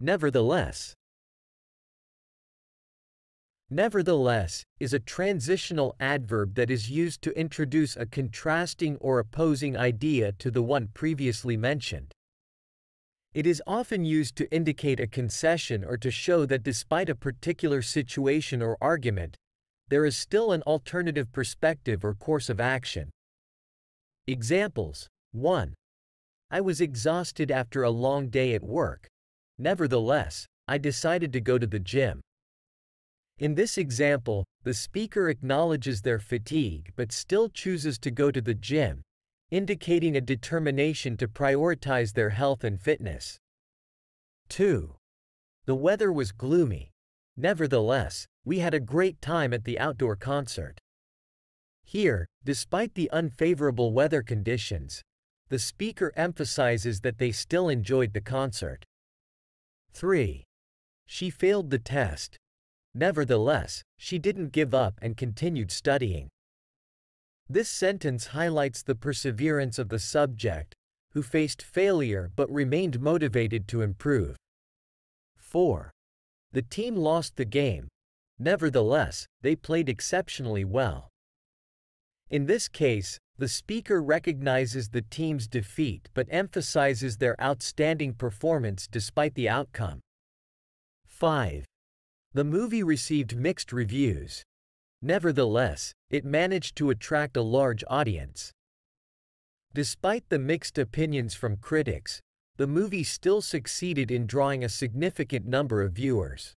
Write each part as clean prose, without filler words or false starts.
Nevertheless. Nevertheless is a transitional adverb that is used to introduce a contrasting or opposing idea to the one previously mentioned. It is often used to indicate a concession or to show that despite a particular situation or argument, there is still an alternative perspective or course of action. Examples. 1. I was exhausted after a long day at work. Nevertheless, I decided to go to the gym. In this example, the speaker acknowledges their fatigue but still chooses to go to the gym, indicating a determination to prioritize their health and fitness. 2. The weather was gloomy. Nevertheless, we had a great time at the outdoor concert. Here, despite the unfavorable weather conditions, the speaker emphasizes that they still enjoyed the concert. 3. She failed the test. Nevertheless, she didn't give up and continued studying. This sentence highlights the perseverance of the subject, who faced failure but remained motivated to improve. 4. The team lost the game. Nevertheless, they played exceptionally well. In this case, the speaker recognizes the team's defeat but emphasizes their outstanding performance despite the outcome. 5. The movie received mixed reviews. Nevertheless, it managed to attract a large audience. Despite the mixed opinions from critics, the movie still succeeded in drawing a significant number of viewers.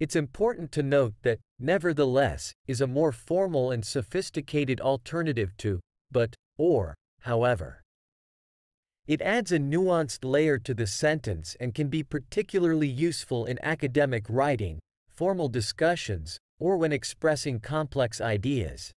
It's important to note that "nevertheless" is a more formal and sophisticated alternative to but, or, however. It adds a nuanced layer to the sentence and can be particularly useful in academic writing, formal discussions, or when expressing complex ideas.